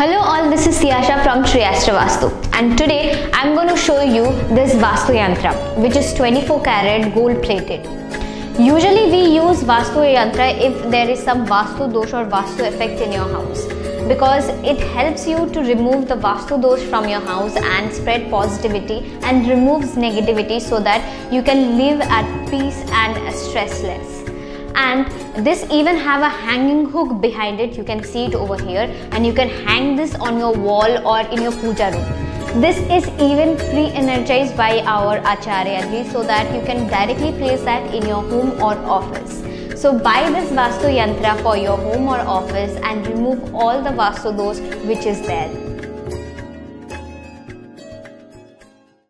Hello all, this is Siasha from Sri Astro Vastu, and today I am going to show you this Vastu Yantra, which is 24 karat gold plated. Usually we use Vastu Yantra if there is some Vastu Dosh or Vastu effect in your house, because it helps you to remove the Vastu Dosh from your house and spread positivity and removes negativity so that you can live at peace and stressless. And this even have a hanging hook behind it. You can see it over here, and you can hang this on your wall or in your puja room. This is even pre-energized by our Acharya Ji, so that you can directly place that in your home or office. So buy this Vastu Yantra for your home or office and remove all the Vastu Dosh which is there.